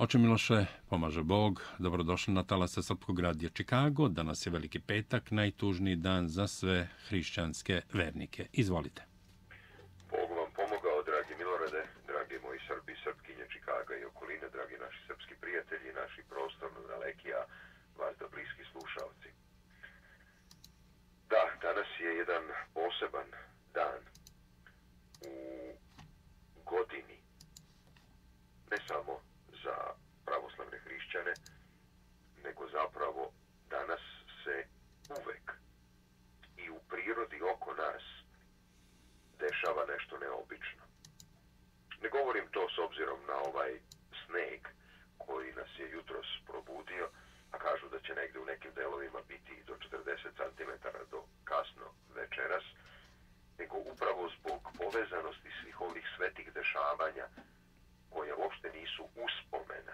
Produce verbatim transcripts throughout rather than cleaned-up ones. Oče Miloše, pomaže Bog, dobrodošli na talase Srpskog radija Čikago. Danas je Veliki petak, najtužniji dan za sve hrišćanske vernike. Izvolite. Bog vam pomogao, dragi Milorade, dragi moji Srbi, Srpkinje Čikaga i okoline, dragi naši srpski prijatelji, naši prostorno daleki, a vas da bliski slušalci. Da, danas je jedan poseban dan u godini, ne samo za pravoslavne hrišćane, nego zapravo danas se uvek i u prirodi oko nas dešava nešto neobično. Ne govorim to s obzirom na ovaj sneg koji nas je jutros probudio, a kažu da će negde u nekim delovima biti i do četrdeset centimetara do kasno večeras, nego upravo zbog povezanosti svih ovih svetih dešavanja koje uopšte nisu uspomena,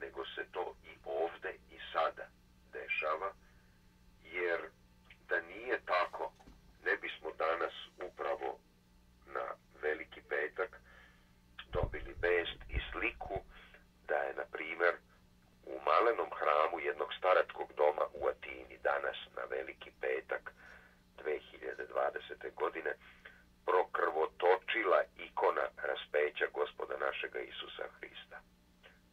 nego se to i ovde i sada dešava, jer da nije tako, ne bismo danas upravo na Veliki petak dobili vest i sliku da je, na primjer, u malenom hramu jednog staračkog doma u Atini danas na Veliki petak dve hiljade dvadesete. godine prokrvotočila ikona raspeća Gospoda našega Isusa Hrista.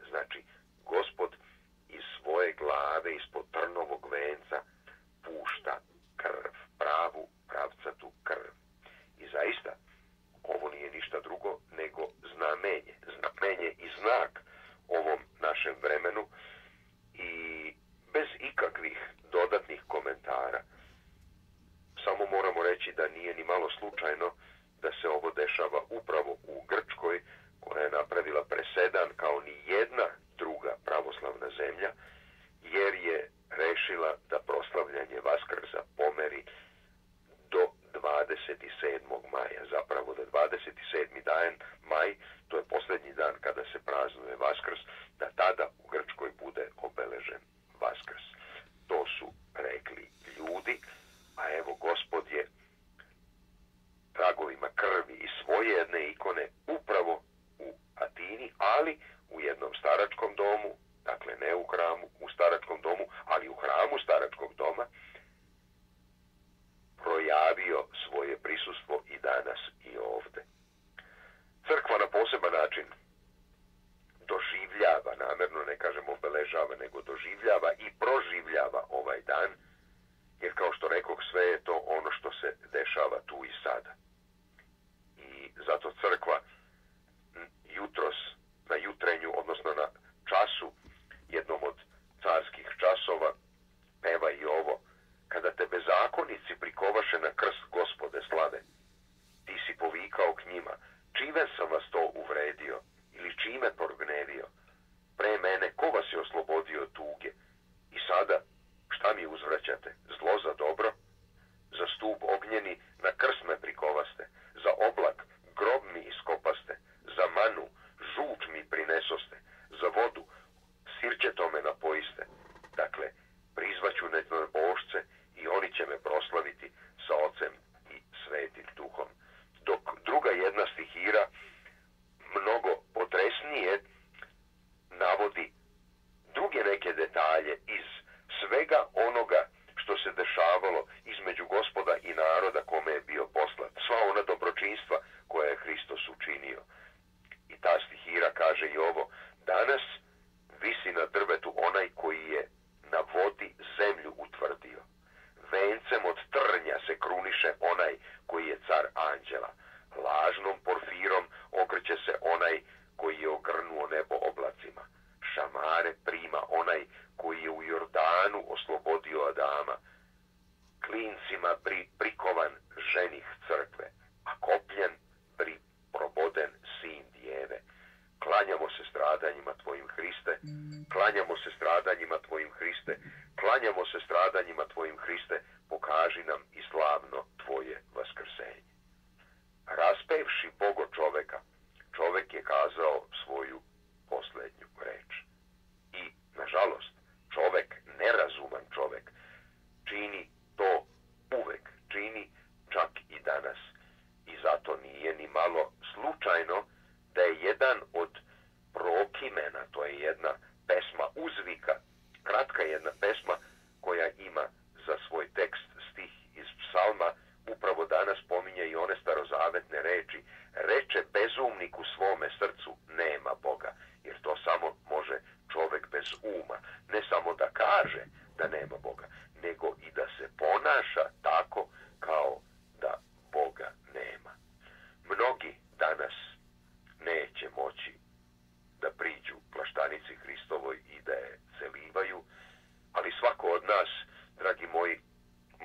Znači, Gospod iz svoje glave, ispod trnovog venca, pušta krv, pravu, pravcatu krv. I zaista, ovo nije ništa drugo nego znamenje, znamenje i znak ovom našem vremenu i bez ikakvih dodatnih komentara. Samo moramo reći da nije ni malo slučajno da se ovo dešava upravo u Grčkoj, koja je napravila presedan kao ni jedna druga pravoslavna zemlja, jer je rešila da proslavljanje Vaskrsa pomeri do dvadeset sedmog maja, zapravo do dvadeset sedmi dan maj, to je posljednji dan kada se praznuje Vaskrs, da tada u Grčkoj bude obeležen Vaskrs. To su rekli ljudi, a evo Gospod je tragovima krvi i svoje jedne ikone upravo u Atini, ali u jednom staračkom domu, dakle ne u hramu, u staračkom domu, ali u hramu staračkog doma, projavio svoje prisustvo i danas i ovde. Crkva na poseban način doživljava, namerno ne kažem obeležava, nego doživljava i proživljava ovaj dan, jer kao što rekoh, sve je to ono što se dešava tu i sada. I zato crkva jutros, na jutrenju, odnosno na času, jednom od carskih časova, peva i ovo: kada te bezakonici prikovaše na krst, Gospode slave, ti si povikao k njima, čime sam vas to uvredio ili čime prognevio? Pre mene ko vas je oslobodio tuge? I sada šta mi uzvraćate? Zlo za dobro? Za stup ognjeni na krst me prikovaste, za oblak grob mi iskopaste, za manu žuč mi prinesoste, za vodu sirćetom me napojiste. Dakle, prizvaću neznanobošce i oni će me proslaviti sa Ocem i Svetim Duhom. Dok druga jedna stihira, mnogo potresnije, navodi druge neke detalje iz svega onoga što se dešavalo između Gospoda i naroda kome je bio poslat, sva ona dobročinstva koje je Hristos učinio. I ta stihira kaže i ovo: danas visi na drvetu onaj koji je na vodi zemlju utvrdio. Vencem od trnja se kruniše onaj koji je car anđela. Lažnom porfirom okreće se onaj koji je ogrnuo nebo oblacima. Šamare prima onaj koji je u Jordanu oslobodio Adama. Klincima pri, prikovan ženih crkve, a kopljen pri, proboden sin djeve. Klanjamo se stradanjima tvojim, Hriste, klanjamo se stradanjima tvojim, Hriste, klanjamo se stradanjima tvojim, Hriste, pokaži nam i slavno tvoje vaskrsenje. Raspevši Boga čoveka, čovek je kazao svoju poslednju reč. I, nažalost, čovek, nerazuman čovek, čini to uvek, čini čak i danas. I zato nije ni malo slučajno da je jedan od prokimenata to je jedna pesma uzvika, kratka jedna pesma koja ima za svoj tekst stih iz psalma. Upravo danas pominje i one starozavetne reči: reče bezumnik u svome srcu, nema Boga, jer to samo može čovek bez uma. Ne samo da kaže da nema Boga, nego i da se ponaša tako kao da Boga nema. Mnogi danas neće moći da priđu plaštanici Hristovoj i da je celivaju, ali svako od nas, dragi moji,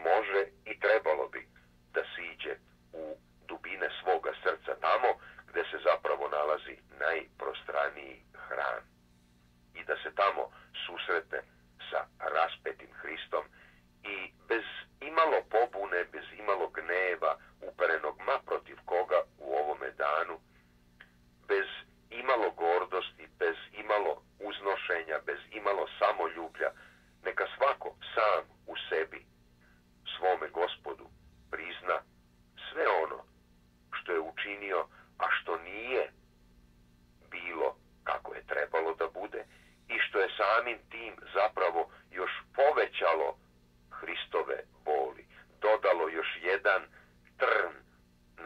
može i trebalo bi da siđe u dubine svoga srca, tamo gde se zapravo nalazi najprostraniji hram, i da se tamo susretne sa raspetim Hristom i bez imalo pobune, bez imalo gneva uperenog ma protiv koga u ovome danu, bez imalo gordosti, bez imalo uznošenja, bez imalo samoljublja, neka svako sam u sebi, svome Gospodu, prizna sve ono što je učinio, a što nije bilo kako je trebalo da bude i što je samim tim zapravo još povećalo Hristove boli, dodalo još jedan trn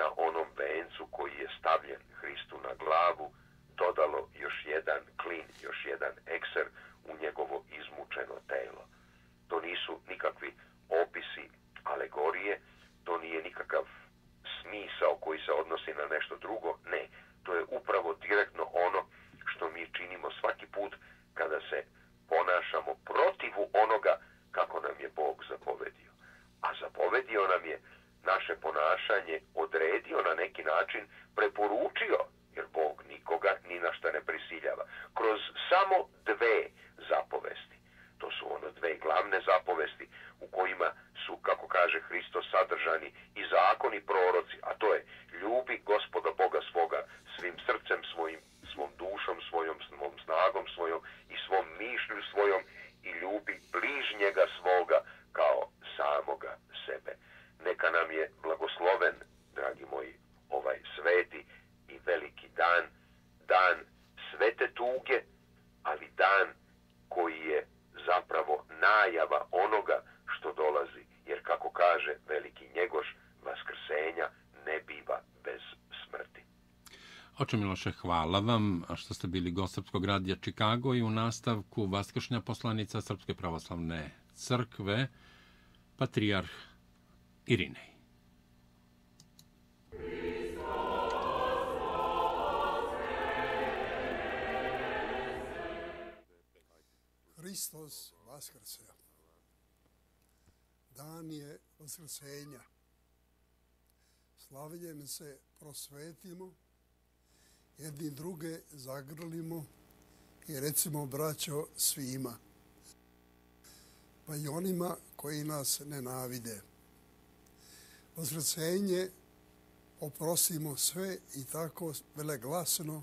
na onom vencu koji je stavljen Hristu na glavu, dodalo još jedan klin, još jedan ekser u njegovo izmučeno telo. To nisu nikakvi opisi alegorije, to nije nikakav smisao koji se odnosi na nešto drugo, ne. To je upravo direktno ono što mi činimo svaki put kada se ponašamo protivu onoga kako nam je Bog zapovedio. A zapovedio nam je naše ponašanje, odredio na neki način, preporučio, jer Bog nikoga ni na šta ne prisiljava, kroz samo dve zapovesti. To su ono dve glavne zapovesti u kojima su, kako kaže Hristos, sadržani i zakon i proroci, a to je: ljubi Gospoda Boga svoga svim srcem svojim, svom dušom svojom, svom snagom svojom i svom mišlju svojom, i ljubi bližnjega svoga kao samoga sebe. Neka nam je blagosloven, dragi moji, ovaj sveti i veliki dan, dan svete tuge, ali dan koji je zapravo najava onoga što dolazi, jer kako kaže veliki Njegoš, vaskrsenja ne biva bez smrti. Oče Miloše, hvala vam što ste bili gost Srpskog radija Čikago i u nastavku vaskršnja poslanica Srpske pravoslavne crkve, patrijarh Irinej. Hristos vaskrse. Dan je vaskrsenja. Slavljem se prosvetimo, jedni druge zagrlimo i recimo, braćo, svima, pa i onima koji nas nenavide. Vaskrsenje oprostimo sve i tako veleglasno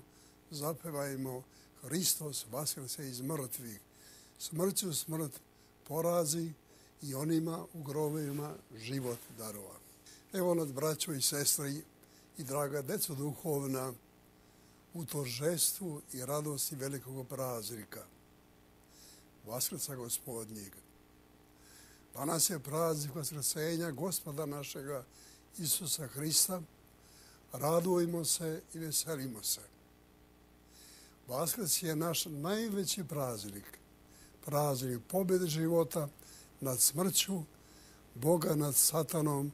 zapevajmo: Hristos vaskrse iz mrtvih. Smrću smrt porazi i onima u grobovima život darova. Evo nas, braćo i sestri i draga deco duhovna, u tožestvu i radosti velikog praznika, Vaskrsa Gospodnjeg. Danas je praznik Vaskrsenja Gospoda našega Isusa Hrista. Radujmo se i veselimo se. Vaskrs je naš najveći praznik. Praznik pobjede života nad smrću, Boga nad satanom,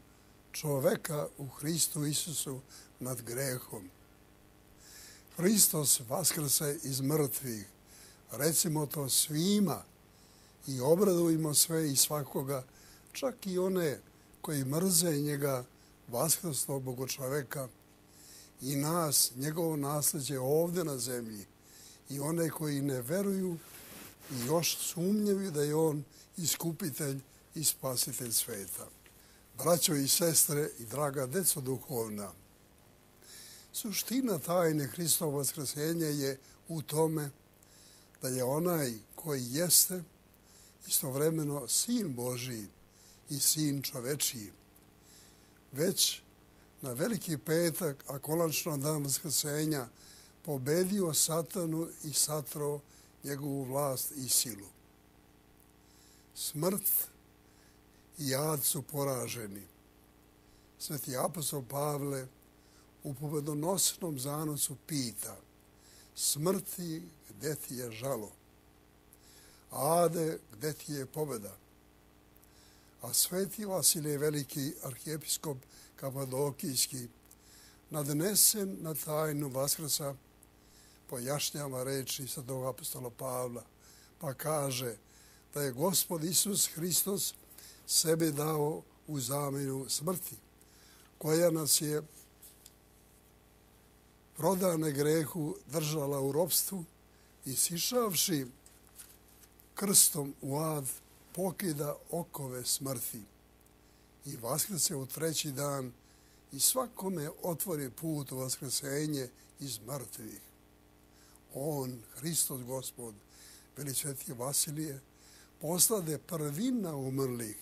čoveka u Hristu Isusu nad grehom. Hristos vaskrse iz mrtvih. Recimo to svima i obradujmo sve i svakoga, čak i one koji mrze njega, vaskrsnog Boga čoveka, i nas, njegovo nasljeđe ovdje na zemlji, i one koji ne veruju i još sumnjaju da je on iskupitelj i spasitelj sveta. Braćo i sestre i draga deco duhovna, suština tajne Hristovo vaskrsenja je u tome da je onaj koji jeste istovremeno Sin Božiji i Sin čovečiji. Već na Veliki petak, a konačno dan vaskrsenja, pobedio Satanu i satrao njegovu vlast i silu. Smrt i jad su poraženi. Sveti apostol Pavle u pobedonosnom zanosu pita: smrti, gde ti je žalo? Ade, gde ti je pobeda? A sveti Vasilije Veliki, arhijepiskop kapadokijski, nadnesen na tajnu Vaskrsa, pojašnjava reči svetog apostola Pavla, pa kaže da je Gospod Isus Hristos sebe dao u zamjenu smrti, koja nas je prodane grehu držala u ropstvu i sišavši krstom u ad pokida okove smrti i vaskrse u treći dan i svakome otvori put u vaskrsenje iz mrtvih. On, Hristos Gospod, Velisveti Vasilije, postade prvina umrlih,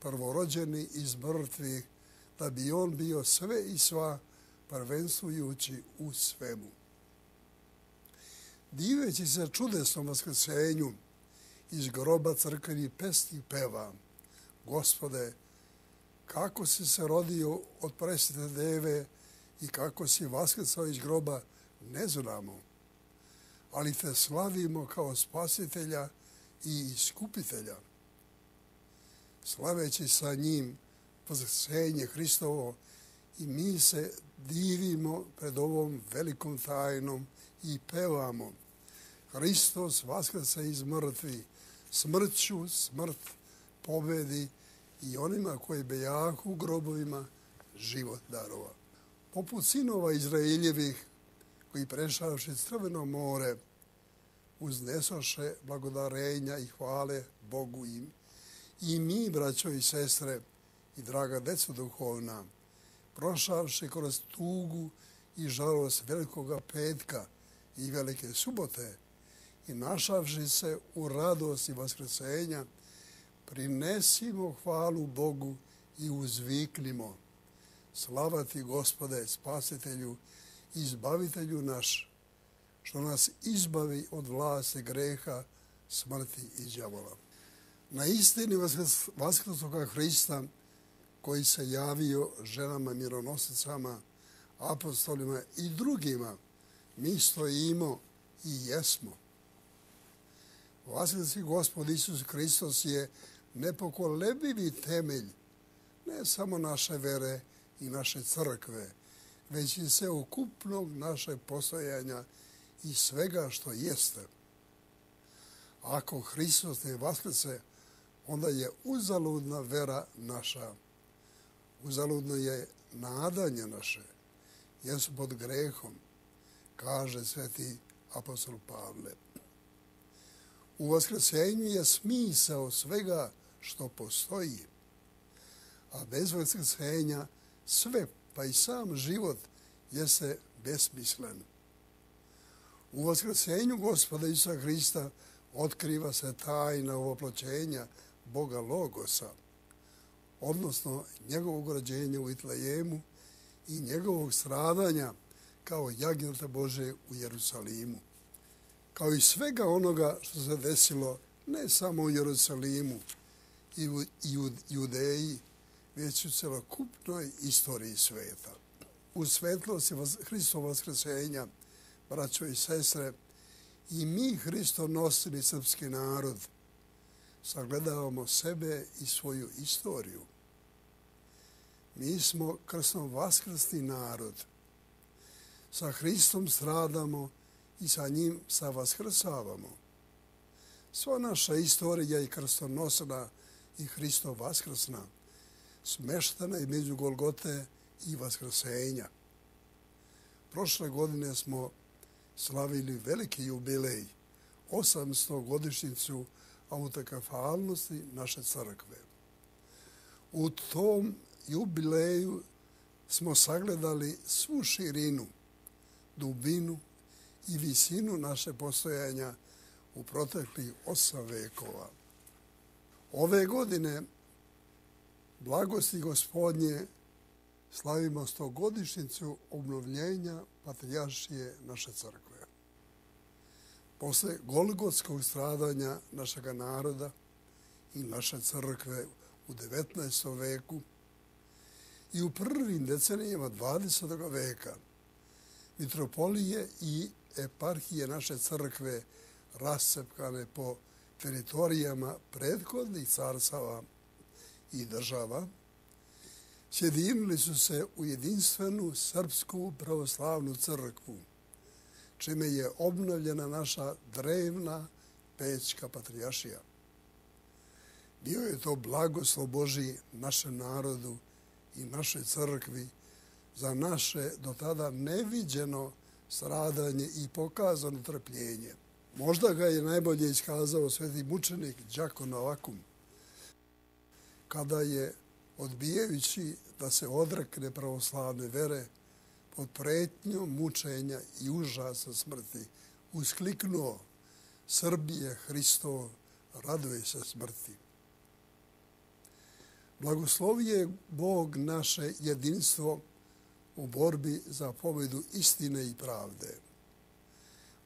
prvorođeni iz mrtvih, da bi on bio sve i sva prvensvujući u svemu. Diveći se čudesnom vaskrsenju, iz groba crkveni pesnik peva: Gospode, kako si se rodio od presne deve i kako si vaskrsao iz groba, ne znamo. Ali te slavimo kao spasitelja i iskupitelja. Slaveći sa njim vaskrsenje Hristovo, i mi se divimo pred ovom velikom tajnom i pevamo: Hristos vaskrse iz mrtvih, smrću smrt pobedi i onima koji bejahu u grobovima život darova. Poput sinova Izraeljevih, koji prešavši Crveno more, uznesoše blagodarenja i hvale Bogu im. I mi, braćo i sestre i draga deco duhovna, prošavši kroz tugu i žalost Velikoga petka i Velike subote i našavši se u radosti vaskrsenja, prinesimo hvalu Bogu i uzviknimo: slava ti, Gospode, Spasitelju i Izbavitelju naš, što nas izbavi od vlasti greha, smrti i đavola. Na istini Vaskrsoga Hrista, koji se javio ženama mironosicama, apostolima i drugima, mi stojimo i jesmo. Vaskrsi Gospod Isus Hristos je nepokolebljivi temelj ne samo naše vere i naše crkve, već i sveukupnog naše postojanja i svega što jeste. Ako Hristos ne vaskrse, onda je uzaludna vera naša. Uzaludno je nadanje naše, jer su pod grehom, kaže sveti apostol Pavle. U vaskrsenju je smisao svega što postoji, a bez vaskrsenja sve, pa i sam život, jeste besmislen. U vaskrsenju Gospoda Isusa Hrista otkriva se tajna ovoploćenja Boga Logosa, odnosno njegovog rođenja u Itlejemu i njegovog stradanja kao jagnjeta Božje u Jerusalimu, kao i svega onoga što se desilo ne samo u Jerusalimu i u Judeji, već u celokupnoj istoriji sveta. U svetlosti Hristova vaskrsenja, braćo i sestre, i mi, hristonosni srpski narod, sagledavamo sebe i svoju istoriju. Mi smo krsnom vaskrsni narod. Sa Hristom stradamo i sa njim sa vaskrsavamo. Sva naša istorija je krstonosna i hristovaskrsna, smeštana između Golgote i vaskrsenja. Prošle godine smo slavili veliki jubilej, osamstogodišnjicu autokefalnosti naše crkve. U tom jubileju smo sagledali svu širinu, dubinu i visinu naše postojanja u proteklih osam vekova. Ove godine blagosti Gospodnje slavimo stogodišnjicu obnovljenja patrijaršije naše crkve. Posle golgotskog stradanja našega naroda i naše crkve u devetnaestom veku i u prvim decenijama dvadesetog veka mitropolije i eparhije naše crkve rascepkane po teritorijama prethodnih carstava i država sjedinili su se u jedinstvenu srpsku pravoslavnu crkvu, čime je obnovljena naša drevna pećka patrijaršija. Bio je to blagoslov Božji našem narodu i našoj crkvi za naše do tada neviđeno stradanje i pokazano trpljenje. Možda ga je najbolje iskazao sveti mučenik Đakon Novakum, kada je, odbijajući da se odrekne pravoslavne vere pod pretnjom mučenja i užasa smrti, uskliknuo: "Srbije Hristov, raduje se smrti." Blagoslovi je Bog naše jedinstvo u borbi za pobjedu istine i pravde.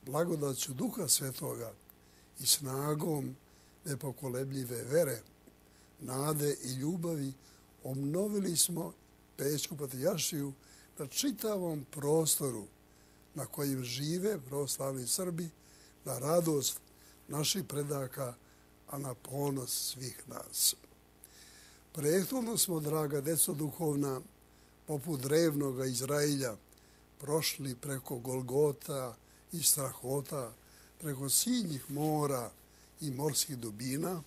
Blagodaću Duha Svetoga i snagom nepokolebljive vere, nade i ljubavi obnovili smo Pećku patrijaršiju na čitavom prostoru na kojem žive pravoslavni Srbi, na radost naših predaka, a na ponos svih nas. Prethodno smo, draga deco duhovna, poput drevnog Izraelja, prošli preko Golgota i strahota, preko sinjih mora i morskih dubina,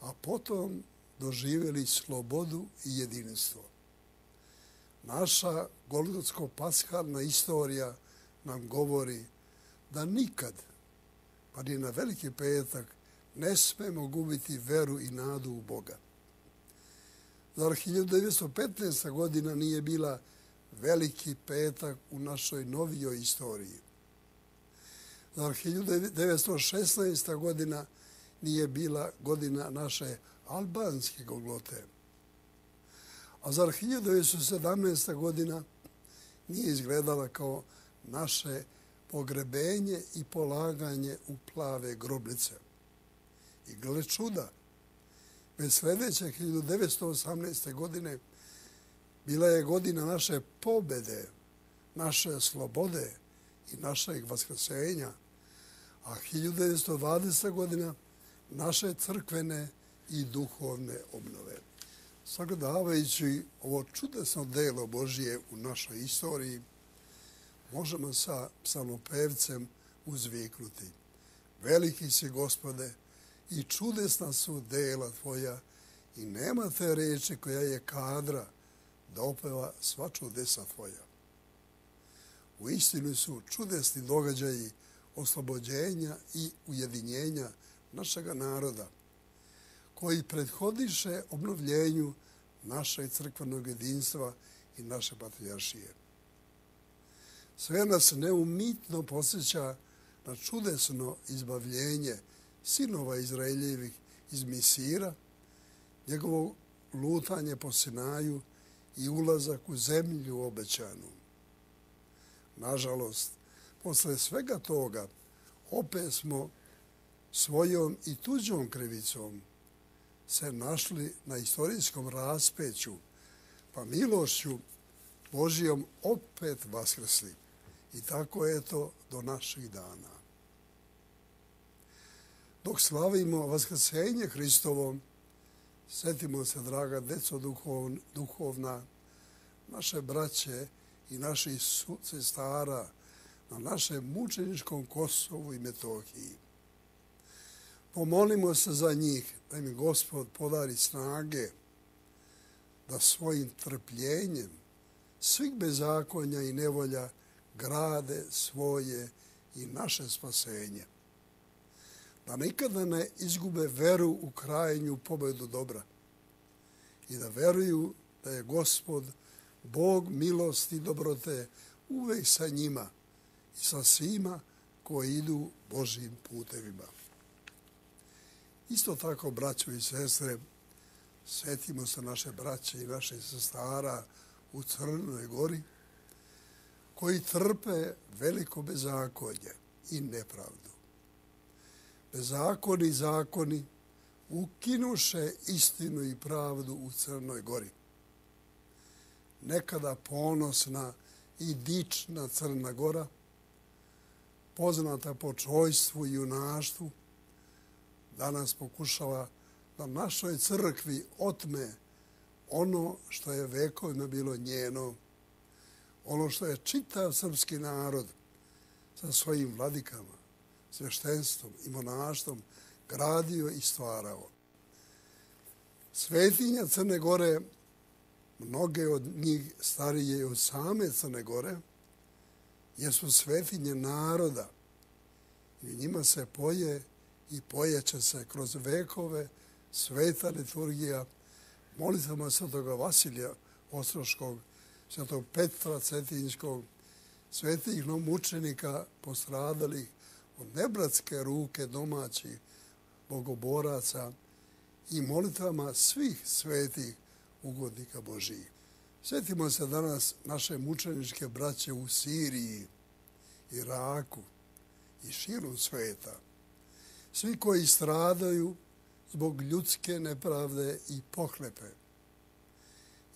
a potom doživjeli slobodu i jedinstvo. Naša golgotsko-paskalna istorija nam govori da nikad, pa ni na Veliki petak, ne smemo gubiti veru i nadu u Boga. Zar hiljadu devetsto petnaesta. godina nije bila Veliki petak u našoj novijoj istoriji? Zar hiljadu devetsto šesnaesta. godina nije bila godina naše albanske Golgote? A zar hiljadu devetsto sedamnaesta. godina nije izgledala kao naše pogrebenje i polaganje u plave grobnice? I gle čuda, već sljedeće hiljadu devetsto osamnaeste. godine bila je godina naše pobjede, naše slobode i našeg vaskrsenja, a hiljadu devetsto dvadeseta. godina naše crkvene i duhovne obnove. Sagledavajući ovo čudesno delo Božije u našoj istoriji, možemo sa psalopevcem uzviknuti: "Veliki si, Gospode, i čudesna su dela tvoja, i nema te reči koja je kadra da opeva sva čudesa tvoja." U istinu su čudesni događaji oslobođenja i ujedinjenja našega naroda, koji prethodiše obnovljenju našeg crkvenog jedinstva i naše patrijaršije. Sve nas neumitno podsjeća na čudesno izbavljenje sinova Izraeljevih iz Misira, njegovo lutanje po Sinaju i ulazak u zemlju obećanu. Nažalost, posle svega toga, opet smo svojom i tuđom krivicom se našli na istorijskom raspeću, pa milošću Božijom opet vaskrsli. I tako je to do naših dana. Dok slavimo vaskrsenje Hristovo, sjetimo se, draga deco duhovna, naše braće i naših sestara na našem mučeničkom Kosovu i Metohiji. Pomolimo se za njih da im Gospod podari snage da svojim trpljenjem svih bezakonja i nevolja grade svoje i naše spasenje, da nikada ne izgube veru u krajnju pobjedu dobra i da veruju da je Gospod, Bog milosti i dobrote, uvek sa njima i sa svima koji idu Božjim putevima. Isto tako, braćo i sestre, Sjetimo se naše braće i naše sestara u Crnoj Gori koji trpe veliko bezakonje i nepravdu. Bezakoni i zakoni ukinuše istinu i pravdu u Crnoj Gori. Nekada ponosna i dična Crna Gora, poznata po čojstvu i junaštvu, danas pokušava da našoj crkvi otme ono što je vekovima bilo njeno, ono što je čitav srpski narod sa svojim vladikama, sveštenstvom i monaštvom gradio i stvarao. Svetinja Crne Gore, mnoge od njih starije od same Crne Gore, jesu svetinje naroda i njima se poje i pojeće se kroz vekove sveta liturgija molitvama svetoga Vasilija Ostroškog, svetog Petra Cetinjskog, svetih mučenika postradalih od nebratske ruke domaćih bogoboraca i molitvama svih svetih ugodnika Božijih. Sjetimo se danas naše mučeničke braće u Siriji, Iraku i širom sveta. Svi koji stradaju zbog ljudske nepravde i pohlepe.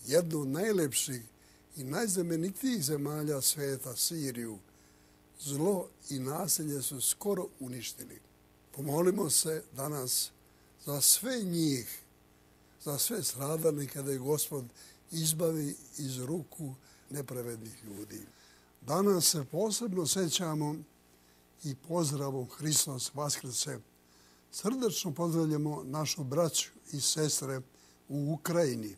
Jedno od najlepših i najznamenitijih zemalja sveta, Siriju, zlo i nasilje su skoro uništili. Pomolimo se danas za sve njih, za sve stradalnike da je Gospod izbavi iz ruku nepravednih ljudi. Danas se posebno sećamo i pozdravom Hristos Vaskrse. Srdečno pozdravljamo našu braću i sestre u Ukrajini,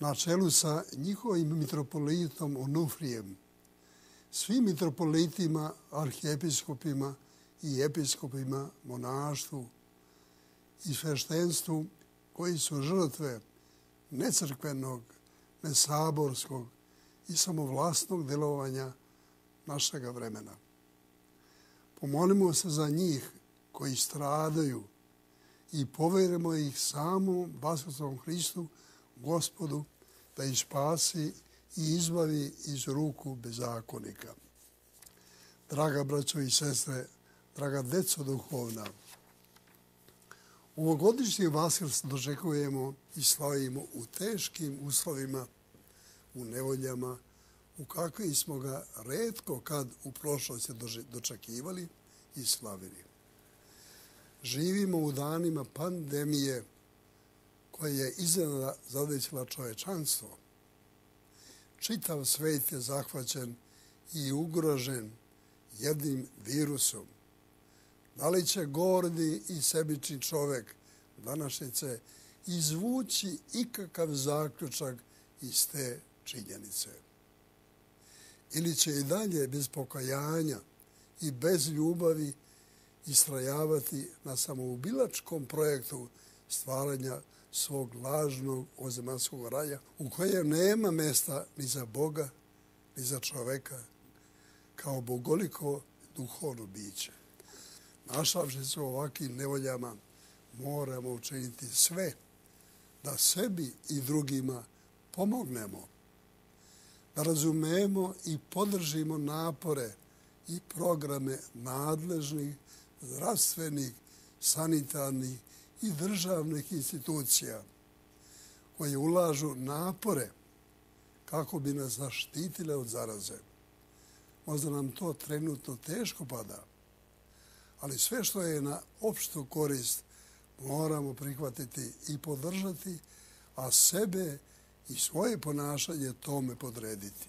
na čelu sa njihovim mitropolitom Onufrijem, svim mitropolitima, arhijepiskopima i episkopima, monaštvu i sveštenstvu koji su žrtve necrkvenog, nesaborskog i samovlasnog djelovanja našega vremena. Pomolimo se za njih koji stradaju i povjerimo ih samom Vaskrsnom Hristu, Gospodu, da ih spasi i izbavi iz ruku bezakonika. Draga braćo i sestre, draga deco duhovna, ovogodišnji Vaskrs dočekujemo i slavimo u teškim uslovima, u nevoljama, u kakvim smo ga retko kad u prošlosti dočekivali i slavili. Živimo u danima pandemije koja je iznenada zadesila čovječanstvo. Čitav svet je zahvaćen i ugrožen jednim virusom. Da li će gordi i sebični čovjek današnjice izvući ikakav zaključak iz te činjenice? Ili će i dalje bez pokajanja i bez ljubavi istrajavati na samoubilačkom projektu stvaranja svog lažnog ozemaljskog raja u kojem nema mjesta ni za Boga, ni za čoveka, kao bogoliko duhovno biće? Našavši se u ovakvim nevoljama, moramo učiniti sve da sebi i drugima pomognemo, da razumemo i podržimo napore i programe nadležnih, zdravstvenih, sanitarnih i državnih institucija koje ulažu napore kako bi nas zaštitile od zaraze. Možda nam to trenutno teško pada, ali sve što je na opštu korist moramo prihvatiti i podržati, a sebe i svoje ponašanje tome podrediti.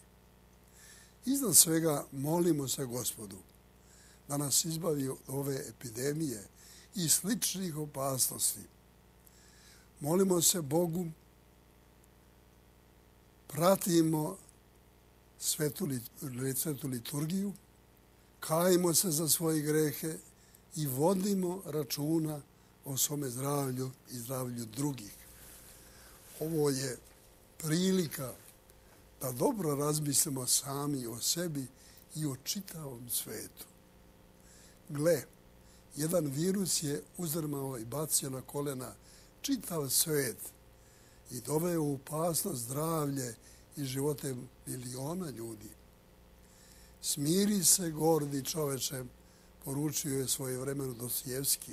Iznad svega molimo se Gospodu da nas izbavi od ove epidemije i sličnih opasnosti. Molimo se Bogu, pratimo svetu liturgiju, kajimo se za svoje grehe i vodimo računa o svome zdravlju i zdravlju drugih. Ovo je prilika da dobro razmislimo sami o sebi i o čitavom svetu. Gle, jedan virus je uzdrmao i bacio na kolena čitav svet i doveo u opasnost zdravlje i živote miliona ljudi. Smiri se, gordi čoveče, poručio je svojevremeno Dostojevski.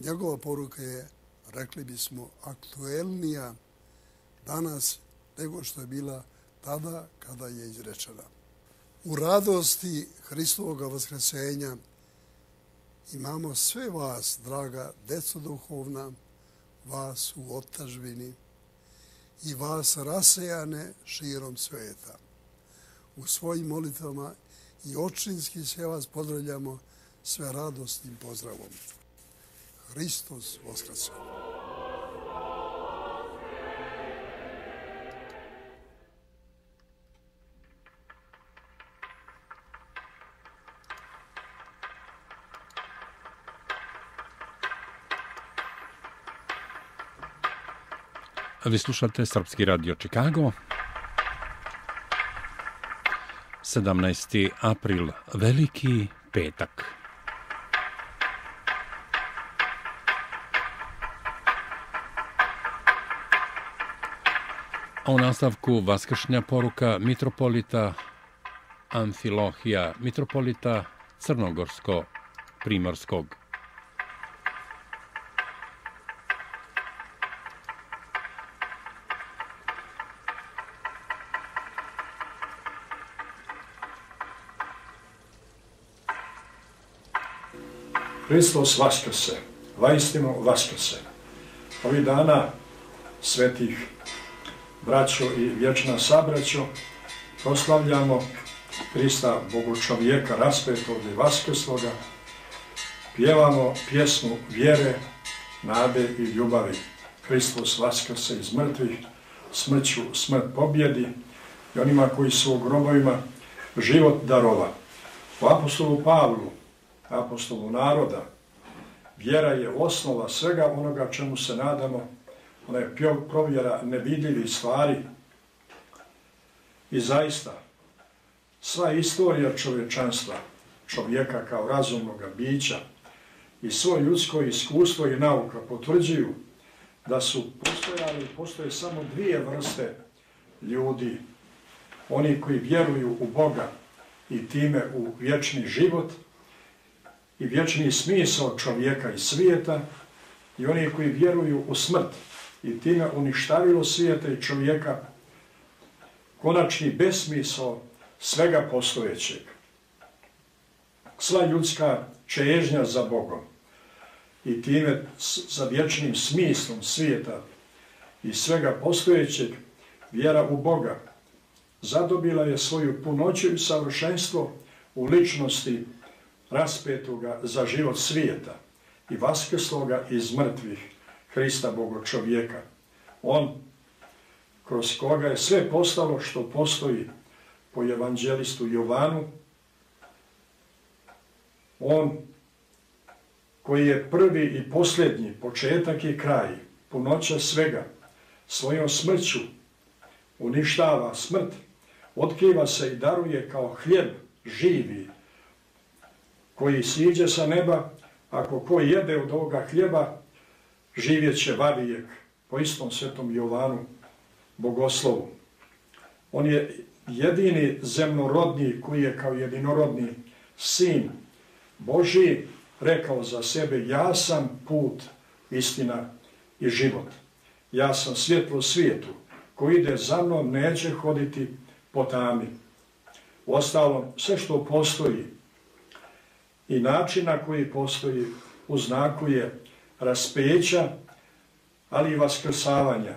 Njegova poruka je, rekli bismo, aktuelnija danas nego što je bila tada kada je izrečena. U radosti Hristovoga Vaskrsenja imamo sve vas, draga deco duhovna, vas u otadžbini i vas rasejane širom sveta. U svojim molitvama i očinski sve vas pozdravljamo sve radosnim pozdravom. Hristos Vaskrse! Vi slušate Srpski radio Čikago. sedamnaesti april, Veliki petak. A u nastavku vaskršnja poruka mitropolita Amfilohija, mitropolita Crnogorsko-Primorskog. Hristos vaskrse, vaistinu vaskrse. Ovih dana svetih braćo i vječna sabraćo proslavljamo Hrista Bogočovjeka raspetog i vaskrsloga, pjevamo pjesmu vjere, nade i ljubavi. Hristos vaskrse iz mrtvih, smrću smrt pobjedi i onima koji su u grobovima život darova. U apostolu Pavlu, apostolu naroda, vjera je osnova svega onoga čemu se nadamo, ona je provjera nevidljivih stvari. I zaista, sva istorija čovječanstva, čovjeka kao razumnog bića i svoje ljudsko iskustvo i nauka potvrđuju da su postojali i postoje samo dvije vrste ljudi. Oni koji vjeruju u Boga i time u vječni život i vječni smisao čovjeka i svijeta, i oni koji vjeruju u smrt i time uništavilo svijeta i čovjeka, konačni besmisao svega postojećeg. Sva ljudska čežnja za Bogom i time za vječnim smislom svijeta i svega postojećeg, vjera u Boga, zadobila je svoju punoću i savršenstvo u ličnosti raspetoga za život svijeta i vaskrsloga iz mrtvih Hrista Bogočovjeka. On, kroz koga je sve postalo što postoji po evanđelistu Jovanu, on koji je prvi i posljednji, početak i kraj, punoća svega, svojom smrću uništava smrt, otkriva se i daruje kao hljeb živi, koji siđe sa neba, ako ko jede od ovoga hljeba, živjet će vavijek, po istom svetom Jovanu, bogoslovu. On je jedini zemnorodni koji je kao jedinorodni sin Božji rekao za sebe, ja sam put, istina i život. Ja sam svjetlo svijetu, koji ide za mnom neće hoditi po tami. Uostalom, sve što postoji, i načina koji postoji u znaku je raspeća, ali i vaskrsavanja.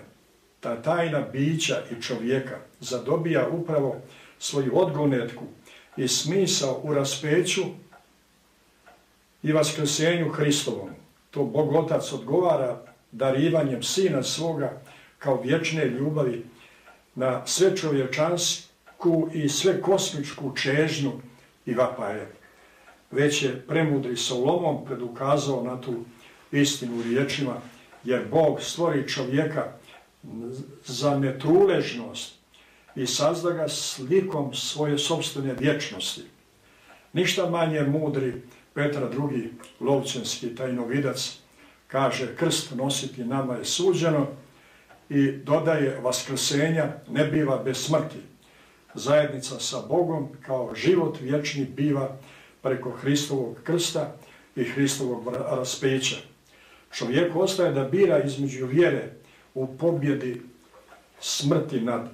Ta tajna bića i čovjeka zadobija upravo svoju odgonetku i smisao u raspeću i vaskrsenju Hristovom. To Bog Otac odgovara darivanjem Sina svoga kao vječne ljubavi na sve čovječansku i sve kosmičku čežnju i vapaje. Već je premudri Solomon predukazao na tu istinu riječima, jer Bog stvori čovjeka za netruležnost i sazda ga slikom svoje sobstvene vječnosti. Ništa manje mudri Petar drugi, lovčenski tajnovidac, kaže krst nositi nama je suđeno i dodaje vaskrsenja ne biva bez smrti. Zajednica sa Bogom kao život vječni biva preko Hristovog krsta i Hristovog raspeća. Čovjek ostaje da bira između vjere u pobjedi smrti nad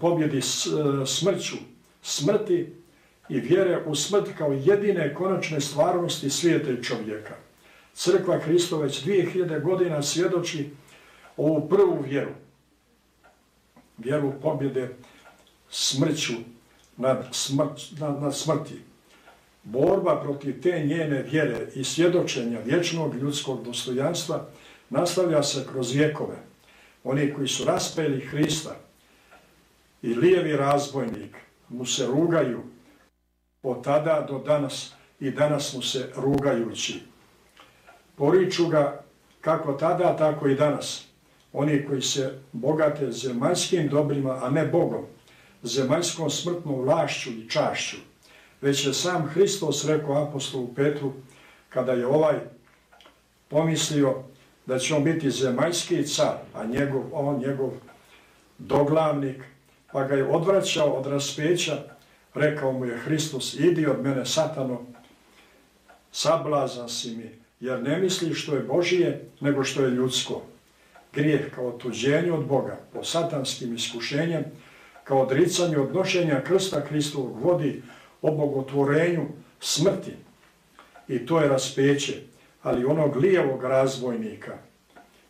pobjedi smrću, smrti i vjere u smrt kao jedine konačne stvarnosti svijeta i čovjeka. Crkva Hristova već dvije hiljade godina svjedoči ovu prvu vjeru, vjeru pobjede smrću nad, smrt, nad, nad smrti. Borba protiv te njene vjere i svjedočenja vječnog ljudskog dostojanstva nastavlja se kroz vjekove. Oni koji su raspeli Hrista i lijevi razbojnik mu se rugaju od tada do danas i danas mu se rugajući. Poriču ga kako tada, tako i danas. Oni koji se bogate zemaljskim dobrima, a ne Bogom, zemaljskom smrtnom vlašću i čašću. Već je sam Hristos rekao apostolu Petru, kada je ovaj pomislio da će on biti zemaljski car, a njegov, on njegov doglavnik, pa ga je odvraćao od raspeća, rekao mu je Hristos, idi od mene satano, sablazan si mi, jer ne misliš što je Božije, nego što je ljudsko. Grijeh kao otuđenje od Boga, po satanskim iskušenjem, kao odricanje odnošenja krsta Hristovog vodi obogotvorenju smrti. I to je raspeće, ali onog lijevog razbojnika.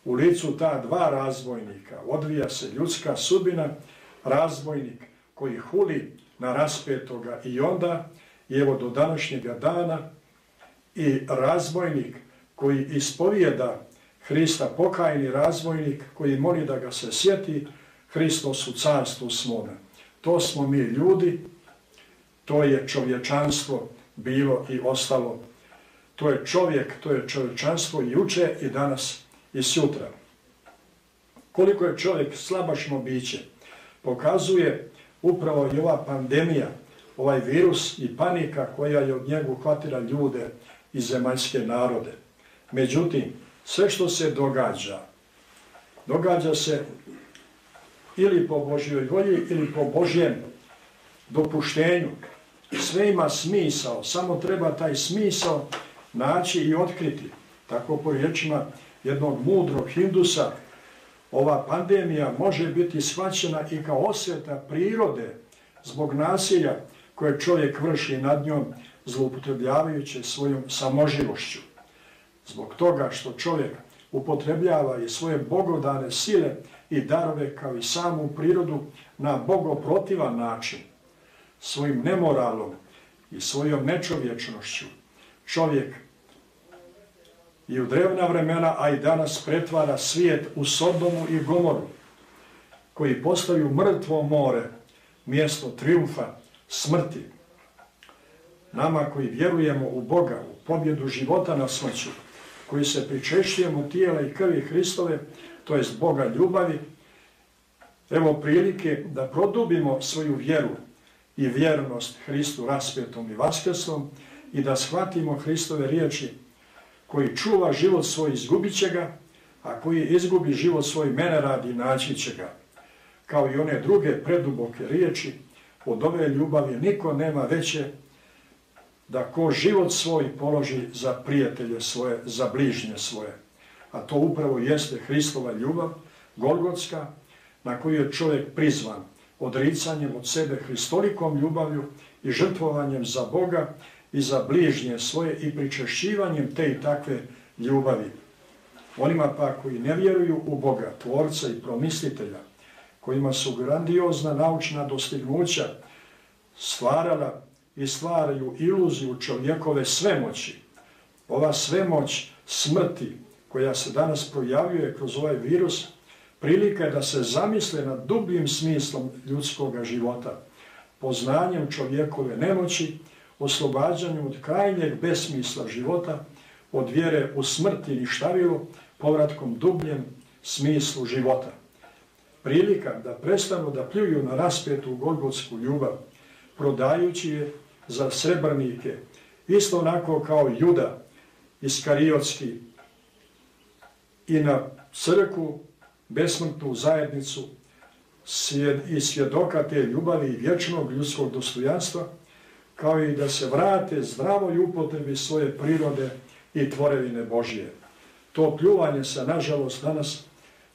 U licu ta dva razbojnika odvija se ljudska sudbina, razbojnik koji huli na raspetoga i onda, i evo do današnjega dana, i razbojnik koji ispovijeda Hrista, pokajni razbojnik koji moli da ga se sjeti, Hristos u carstvu svome. To smo mi ljudi, to je čovječanstvo bilo i ostalo. To je čovjek, to je čovječanstvo i juče i danas i sutra. Koliko je čovjek slabašno biće, pokazuje upravo i ova pandemija, ovaj virus i panika koja je od njega uhvatila ljude i zemaljske narode. Međutim, sve što se događa, događa se ili po Božjoj volji ili po Božjem dopuštenju. Sve ima smisao, samo treba taj smisao naći i otkriti. Tako po riječima jednog mudrog Hindusa, ova pandemija može biti shvaćena i kao osveta prirode zbog nasilja koje čovjek vrši nad njom, zloupotrebljavajući svojom samoživošću. Zbog toga što čovjek upotrebljava i svoje bogodane sile i darove kao i samu prirodu na bogoprotivan način, svojim nemoralom i svojom nečovječnošću, čovjek i u drevna vremena, a i danas pretvara svijet u Sodomu i Gomoru, koji postaju mrtvo more, mjesto trijumfa smrti. Nama koji vjerujemo u Boga, u pobjedu života na smrću, koji se pričešćujemo tijela i krvi Hristove, to jest Boga ljubavi, evo prilike da produbimo svoju vjeru i vjernost Hristu raspjetom i vaskrsom i da shvatimo Hristove riječi, koji čuva život svoj izgubit će ga, a koji izgubi život svoj mene radi naći će ga. Kao i one druge preduboke riječi, od ove ljubavi niko nema veće da ko život svoj položi za prijatelje svoje, za bližnje svoje. A to upravo jeste Hristova ljubav, golgotska, na koju je čovjek prizvan odricanjem od sebe hristolikom ljubavlju i žrtvovanjem za Boga i za bližnje svoje i pričešćivanjem te i takve ljubavi. Onima pa koji ne vjeruju u Boga, tvorca i promislitelja, kojima su grandiozna naučna dostignuća stvarala i stvaraju iluziju čovjekove svemoći. Ova svemoć smrti koja se danas projavljuje kroz ovaj virus, prilika je da se zamisle nad dubljim smislom ljudskog života, poznanjem čovjekove nemoći, oslobađanju od krajnjeg besmisla života, od vjere u smrti i ništavilu, povratkom dubljem smislu života. Prilika da prestanu da pljuju na raspetu golgotsku ljubav, prodajući je za srebrnike, isto onako kao Juda Iskariotski i na crkvu, besmrtnu zajednicu i svjedoka te ljubavi i vječnog ljudskog dostojanstva, kao i da se vrate zdravoj upotrebi svoje prirode i tvorevine Božije. To pljuvanje se, nažalost, danas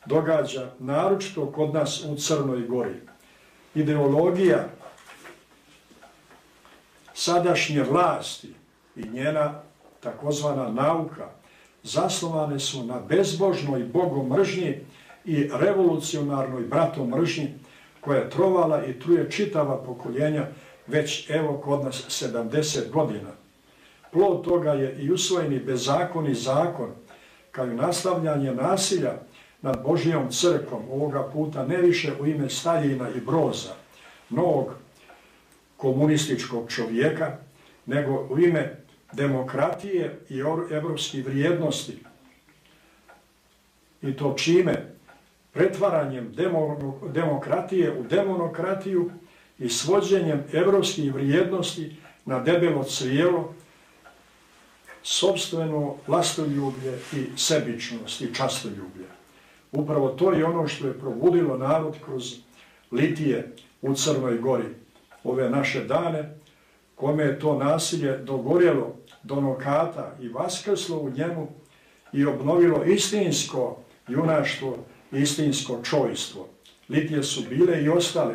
događa naročito kod nas u Crnoj Gori. Ideologija sadašnje vlasti i njena takozvana nauka zasnovane su na bezbožnoj bogomržnji i revolucionarnoj bratomržnji koja je trovala i truje čitava pokoljenja već evo kod nas sedamdeset godina. Plod toga je i usvojeni bezakon i zakon, kao i nastavljanje nasilja nad Božijom crkvom, ovoga puta ne više u ime Staljina i Broza, novog komunističkog čovjeka, nego u ime demokratije i evropskih vrijednosti. I to čime? Pretvaranjem demokratije u demonokratiju i svođenjem evropskih vrijednosti na debelo crijelo, sobstveno vlastoljublje i sebičnost i častoljublje. Upravo to je ono što je probudilo narod kroz litije u Crnoj Gori ove naše dane, kome je to nasilje dogorjelo do nokata i vaskrslo u njemu i obnovilo istinsko junaštvo, istinsko čojstvo. Litije su bile i ostale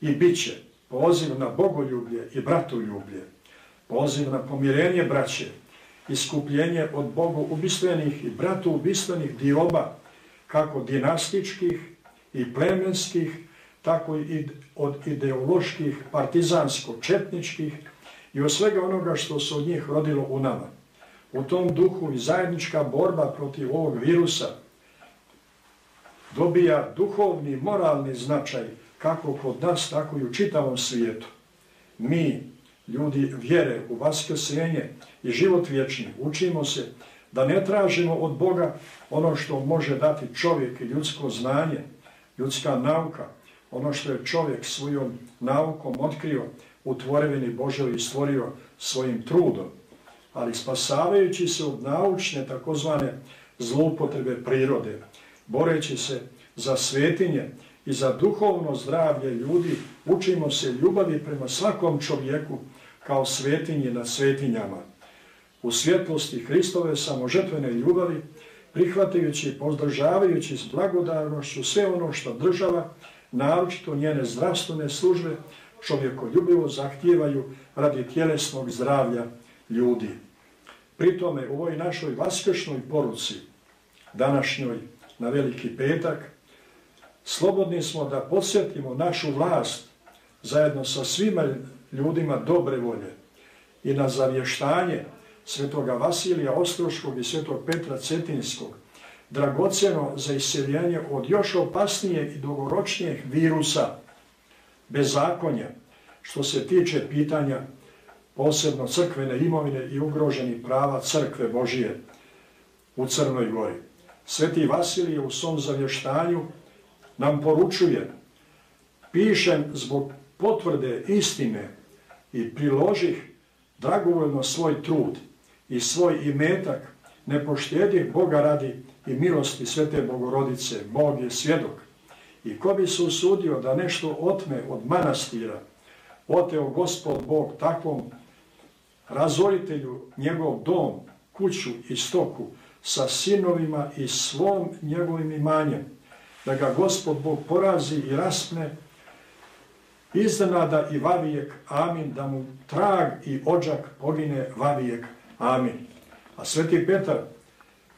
i bit će poziv na bogoljublje i bratoljublje, poziv na pomirenje braće, iskupljenje od bogoubistvenih i bratoubistvenih dioba, kako dinastičkih i plemenskih, tako i od ideoloških, partizansko-četničkih i od svega onoga što se od njih rodilo u nama. U tom duhu i zajednička borba protiv ovog virusa dobija duhovni, moralni značaj kako kod nas, tako i u čitavom svijetu. Mi, ljudi vjere u vaskrsenje i život vječni, učimo se da ne tražimo od Boga ono što može dati čovjek i ljudsko znanje, ljudska nauka, ono što je čovjek svojom naukom otkrio u tvorevini Božoj i stvorio svojim trudom, ali spasavajući se od naučne takozvane zloupotrebe prirode, boreći se za svetinje i za duhovno zdravlje ljudi, učimo se ljubavi prema svakom čovjeku kao svetinji nad svetinjama. U svjetlosti Hristove samožetvene ljubavi, prihvatajući i podržavajući s blagodarnošću sve ono što država, naročito njene zdravstvene službe, čovjekoljubivo zahtijevaju radi tjelesnog zdravlja ljudi. Pri tome u ovoj našoj vaskršnoj poruci, današnjoj na Veliki petak, slobodni smo da podsjetimo našu vlast zajedno sa svima ljudima dobre volje i na zavještanje svetoga Vasilija Ostroškog i svetog Petra Cetinskog, dragocjeno za iseljenje od još opasnijeg i dugoročnijeg virusa, bezakonja, što se tiče pitanja posebno crkvene imovine i ugroženih prava crkve Božije u Crnoj Gori. Sveti Vasilije u svom zavještanju nam poručuje: pišem zbog potvrde istine i priložih dragovoljno svoj trud i svoj imetak, ne poštedih Boga radi i milosti Svete Bogorodice, Bog je svjedok. I ko bi se usudio da nešto otme od manastira, oteo Gospod Bog takvom razoritelju njegov dom, kuću i stoku sa sinovima i svom njegovim imanjem, da ga Gospod Bog porazi i raspne iznenada i vavijek, amin, da mu trag i odžak pogine, vavijek, amin. A sveti Petar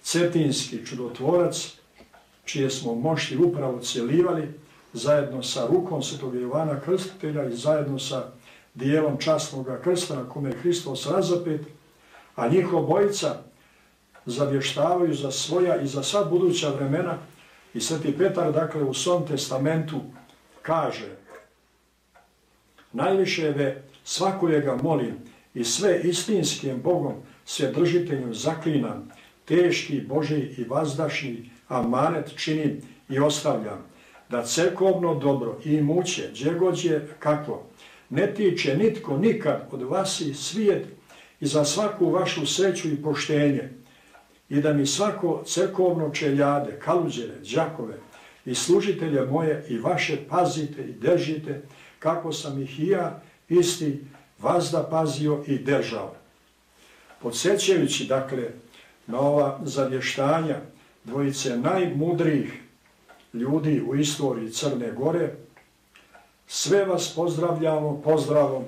Cetinski, čudotvorac, čije smo mošti upravo cjelivali, zajedno sa rukom svetog Jovana Krstitelja i zajedno sa dijelom časnog krsta na kome je Hristos razapet, a njih obojica zavještavaju za svoja i za sva buduća vremena. I sveti Petar, dakle, u svom testamentu kaže: najviše ve svakojega molim i sve istinskim Bogom svedržiteljem zaklinam, teški Božji i vazdašni amanet činim i ostavljam, da crkovno dobro i imuće, đegođe kako, ne tiče nitko nikad od vas i svijet i za svaku vašu sreću i poštenje, i da mi svako crkovno čeljade, kaluđere, đakove i služitelje moje i vaše pazite i držite kako sam ih i ja isti vazda pazio i držao. Podsjećajući dakle na ova zavještanja dvojice najmudrijih ljudi u istoriji Crne Gore, sve vas pozdravljamo pozdravom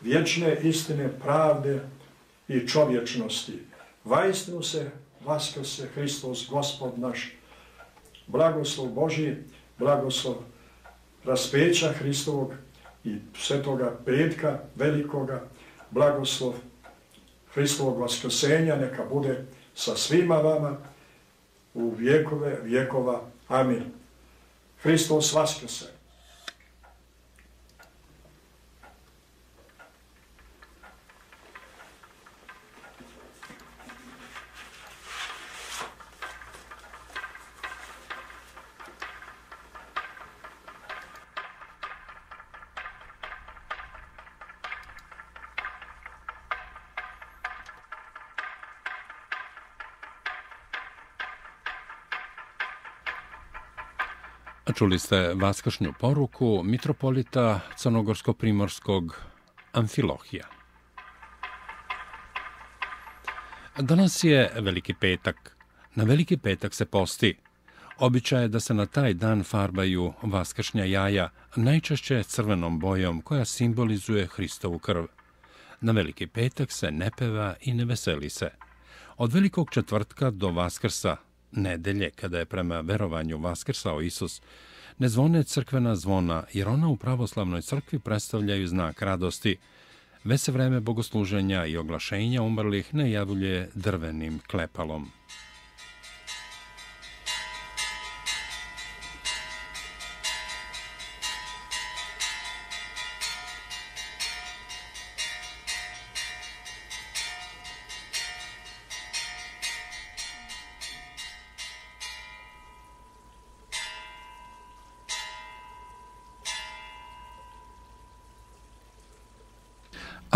vječne istine, pravde i čovječnosti. Vaistinu se, vaskrse Hristos, Gospod naš, blagoslov Božji, blagoslov raspeća Hristovog i svetoga petka velikoga, blagoslov Hristovog vaskrsenja, neka bude sa svima vama u vjekove vjekova. Amin. Hristos vaskrse. Čuli ste vaskršnju poruku mitropolita Crnogorsko-primorskog Amfilohija. Danas je Veliki petak. Na Veliki petak se posti. Običaj je da se na taj dan farbaju vaskršnja jaja, najčešće crvenom bojom koja simbolizuje Hristovu krv. Na Veliki petak se ne peva i ne veseli se. Od Velikog četvrtka do Vaskrsa, nedelje, kada je prema verovanju vaskrsao Isus, ne zvone crkvena zvona, jer ona u pravoslavnoj crkvi predstavljaju znak radosti. Već se vreme bogosluženja i oglašenja umrlih najavljuje drvenim klepalom.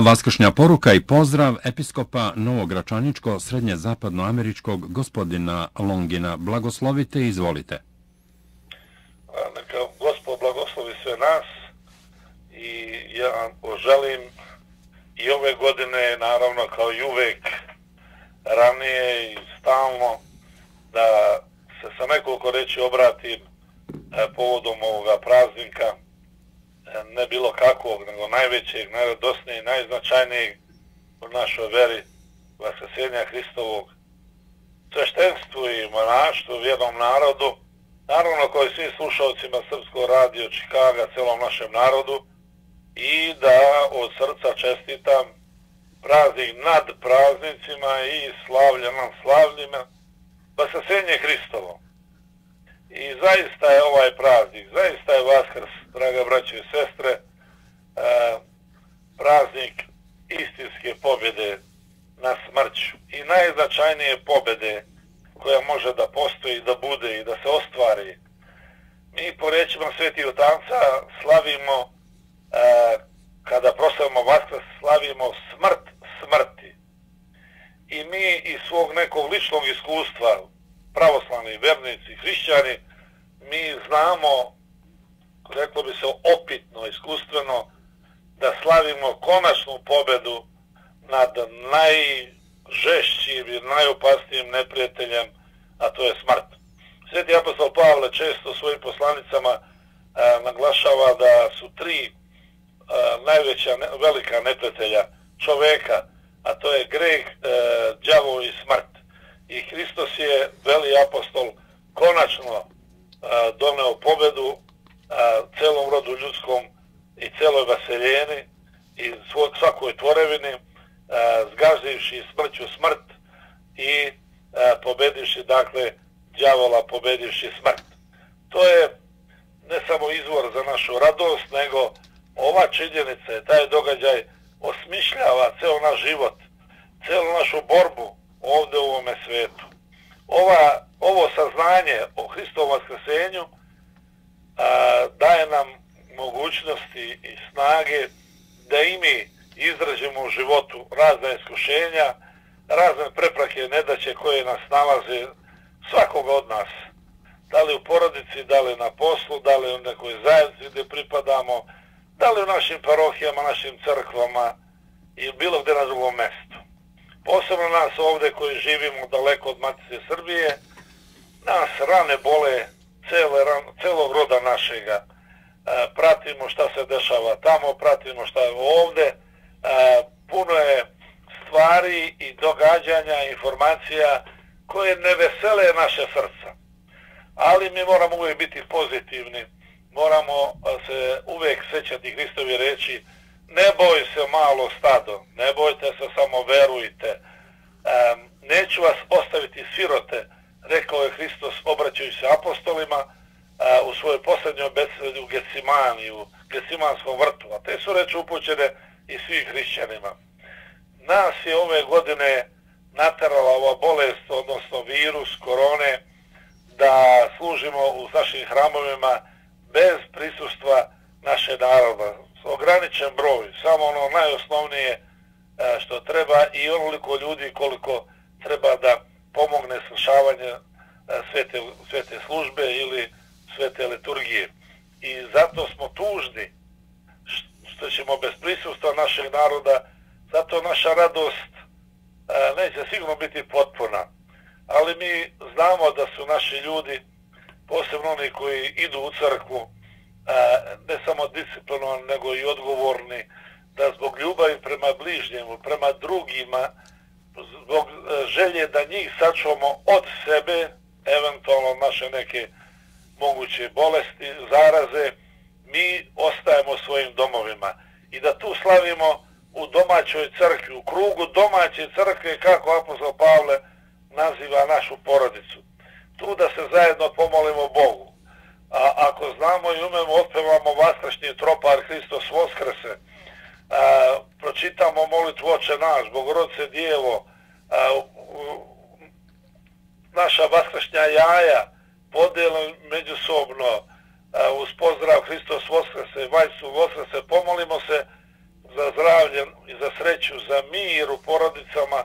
Vaskršnja poruka i pozdrav episkopa Novogračaničko-srednje-zapadnoameričkog gospodina Longina. Blagoslovite i izvolite. Neka Gospod blagoslovi sve nas i ja poželim i ove godine, naravno kao i uvek, ranije i stalno, da se sa nekoliko reći obratim povodom ovoga praznika, ne bilo kakvog, nego najvećeg, najradosnijeg, najznačajnijeg u našoj veri, vaskrsenja Hristovog, sveštenstvu i monaštvu, vjernom narodu, naravno koji svim slušalcima Srpskog radija Čikaga, celom našem narodu, i da od srca čestitam praznik nad praznicima i slavlja nam slavljima, vaskrsenje Hristovo. I zaista je ovaj praznik, zaista je Vaskrs, draga braće i sestre, praznik istinske pobjede na smrću i najznačajnije pobjede koja može da postoji, da bude i da se ostvari. Mi po rečima Svetog Otaca slavimo, kada proslavimo Vaskrs, slavimo smrt smrti. I mi iz svog nekog ličnog iskustva, pravoslavni vernici, hrišćani, mi znamo, reklo bi se opitno, iskustveno, da slavimo konačnu pobjedu nad najžešćim i najopasnijim neprijateljem, a to je smrt. Sveti apostol Pavle često svojim poslanicama naglašava da su tri najveća velika neprijatelja čoveka, a to je greh, đavo i smrt. I Hristos je, veli apostol, konačno doneo pobjedu celom rodu ljudskom i celoj vaseljeni i svakoj tvorevini, zgazivši smrću smrt i pobedivši, dakle, đavola, pobedivši smrt. To je ne samo izvor za našu radost, nego ova činjenica, taj događaj osmišljava ceo naš život, celu našu borbu ovdje u ovome svetu. Ovo saznanje o Hristovom vaskrsenju daje nam mogućnosti i snage da i mi izražimo u životu razna iskušenja, razne prepreke, nedaće koje nas nalaze, svakoga od nas, da li u porodici, da li na poslu, da li u nekoj zajednici gdje pripadamo, da li u našim parohijama, našim crkvama ili bilo gdje na drugom mjestu. Posebno nas ovdje koji živimo daleko od matice Srbije, nas rane bole celog roda našega. Pratimo šta se dešava tamo, pratimo šta je ovdje. Puno je stvari i događanja, informacija koje ne vesele naše srca. Ali mi moramo uvijek biti pozitivni, moramo se uvijek sjećati Hristovi reči: ne boj se, malo stado, ne bojte se, samo verujte. Neću vas ostaviti sirote, rekao je Hristos obraćajući se apostolima u svojoj posljednjoj besedi u Getsimani, u Getsimanskom vrtu. A te su reči upućene i svim hrišćanima. Nas je ove godine naterala ova bolest, odnosno virus korone, da služimo u našim hramovima bez prisustva naše naroda. Ograničen broj, samo ono najosnovnije što treba i onoliko ljudi koliko treba da pomogne slušavanje svete, svete službe ili svete liturgije. I zato smo tužni što ćemo bez prisustva našeg naroda, zato naša radost neće sigurno biti potpuna. Ali mi znamo da su naši ljudi, posebno oni koji idu u crkvu, ne samo disciplinovani nego i odgovorni, da zbog ljubavi prema bližnjemu, prema drugima, zbog želje da njih sačuvamo od sebe, eventualno naše neke moguće bolesti, zaraze, mi ostajemo u svojim domovima. I da tu slavimo u domaćoj crkvi, u krugu domaće crkve, kako apostol Pavle naziva našu porodicu. Tu da se zajedno pomolimo Bogu. A ako znamo i umemo, otpevamo Vaskršnji tropar Hristos Voskrese, a, pročitamo molitvu Oče naš, Bogorodice Djevo, a, u, u, naša Vaskršnja jaja, podijelo međusobno, a, uz pozdrav Hristos Voskrese, Vajcu Voskrese, pomolimo se za zdravlje i za sreću, za mir u porodicama,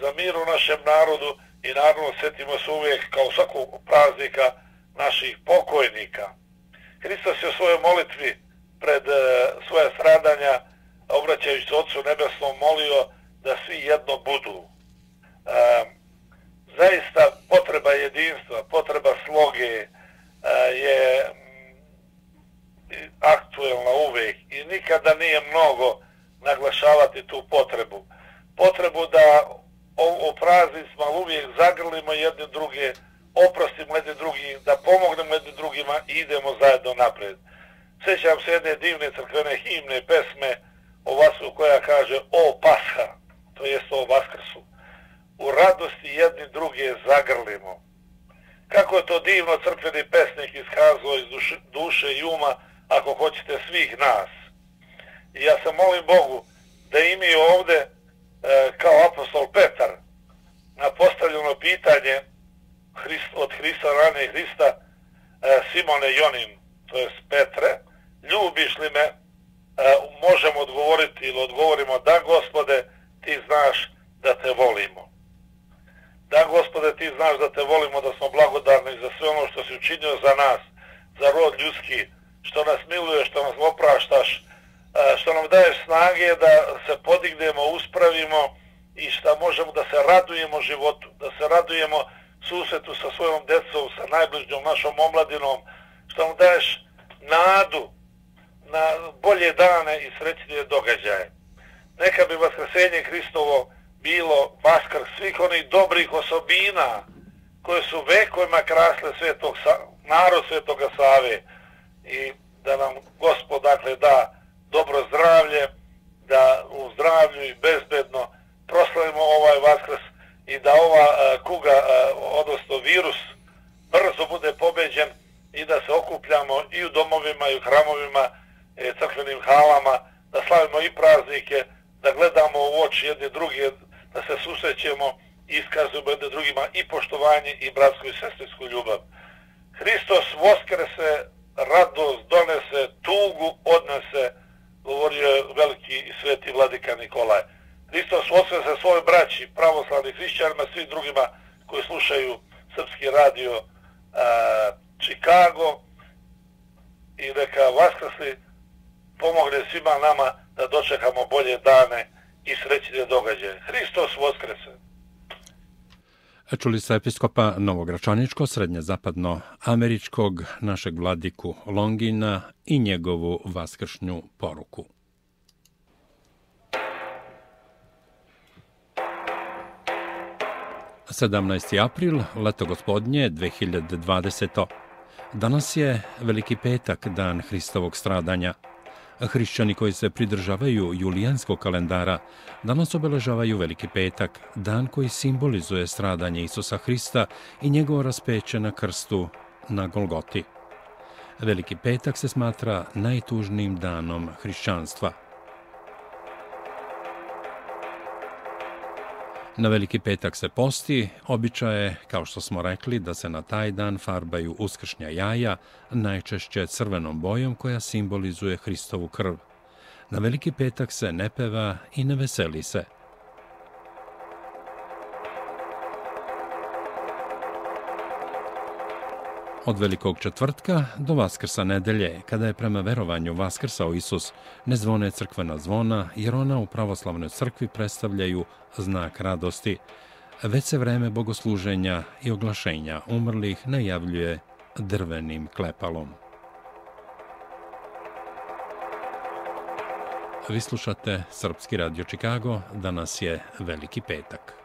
za mir u našem narodu i naravno sjetimo se uvijek kao svakog praznika naših pokojnika. Hristos je u svojoj molitvi pred e, svoje stradanja, obraćajući se Otcu nebesnom, molio da svi jedno budu. E, zaista potreba jedinstva, potreba sloge e, je aktuelna uvijek i nikada nije mnogo naglašavati tu potrebu. Potrebu da o, o praznicima uvijek zagrlimo jedne druge, oprostimo jedne drugim, da pomognemo jedne drugima i idemo zajedno naprijed. Sjećam se jedne divne crkvene himne, pesme o Vasku koja kaže: o Pasha, to jest o Vaskrsu, u radosti jedne druge zagrlimo. Kako je to divno crkveni pesnik iskazao iz duše, duše i uma, ako hoćete, svih nas. I ja se molim Bogu da i mi ovdje, e, kao apostol Petar, na postavljeno pitanje Hrist, od Hrista, rane Hrista, e, Simone Jonin, to jest Petre, ljubiš li me, e, možemo odgovoriti ili odgovorimo: da, Gospode, ti znaš da te volimo. Da, Gospode, ti znaš da te volimo, da smo blagodarni za sve ono što si učinio za nas, za rod ljudski, što nas miluješ, što nas opraštaš, što nam daješ snage da se podignemo, uspravimo i što možemo da se radujemo životu, da se radujemo susretu sa svojom djecom, sa najbližnjom našom omladinom, što nam daješ nadu na bolje dane i srećnije događaje. Neka bi Vaskrsenje Hristovo bilo vaskar svih onih dobrih osobina koje su vekovima krasle svetog, narod Svetoga Save, i da nam Gospod dakle da dobro zdravlje, da u zdravlju i bezbedno proslavimo ovaj Vaskrs i da ova a, kuga, a, odnosno virus, brzo bude pobeđen i da se okupljamo i u domovima i u hramovima, e, crkvenim halama, da slavimo i praznike, da gledamo u oči jedne druge, da se susrećemo i iskazujemo jedne drugima i poštovanje i bratsku i sestrinsku ljubav. Hristos Voskrese radost donese, tugu odnese, govorio je veliki i sveti vladika Nikolaj. Isto su osvete svoje braći, pravoslavni hrišćanima, svi drugima koji slušaju srpski radio Chicago i neka Vaskrsli pomogne svima nama da dočekamo bolje dane i srećne događaje. Hristos Voskrese! Čuli ste episkopa Novogračaničko-srednjezapadno-američkog našeg vladiku Longina i njegovu vaskršnju poruku. sedamnaesti april, leto gospodnje dve hiljade dvadesete. Danas je Veliki petak, dan Hristovog stradanja. Hrišćani koji se pridržavaju julijanskog kalendara danas obeležavaju Veliki petak, dan koji simbolizuje stradanje Isusa Hrista i njegovo raspeće na krstu na Golgoti. Veliki petak se smatra najtužnijim danom hrišćanstva. Na Veliki petak se posti, običaj je, kao što smo rekli, da se na taj dan farbaju uskršnja jaja, najčešće crvenom bojom koja simbolizuje Hristovu krv. Na Veliki petak se ne peva i ne veseli se. Od Velikog četvrtka do Vaskrsa nedelje, kada je prema verovanju Vaskrsao Isus, ne zvone crkvena zvona, jer ona u pravoslavnoj crkvi predstavljaju znak radosti. Već se vreme bogosluženja i oglašenja umrlih najavljuje drvenim klepalom. Vi slušate Srpski radio Chicago, danas je Veliki petak.